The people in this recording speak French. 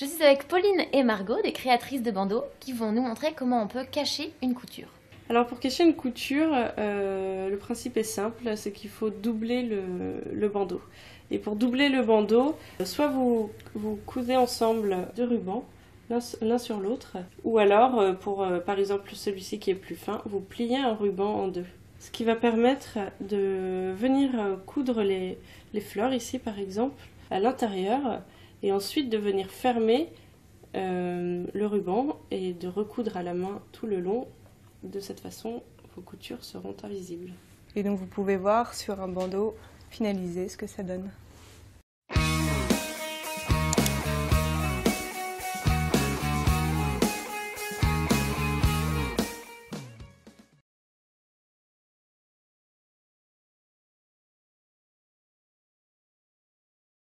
Je suis avec Pauline et Margot, des créatrices de bandeaux, qui vont nous montrer comment on peut cacher une couture. Alors pour cacher une couture, le principe est simple, c'est qu'il faut doubler le bandeau. Et pour doubler le bandeau, soit vous cousez ensemble deux rubans, l'un sur l'autre, ou alors pour par exemple celui-ci qui est plus fin, vous pliez un ruban en deux. Ce qui va permettre de venir coudre les fleurs ici par exemple à l'intérieur et ensuite de venir fermer le ruban et de recoudre à la main tout le long. De cette façon, vos coutures seront invisibles. Et donc vous pouvez voir sur un bandeau finalisé ce que ça donne.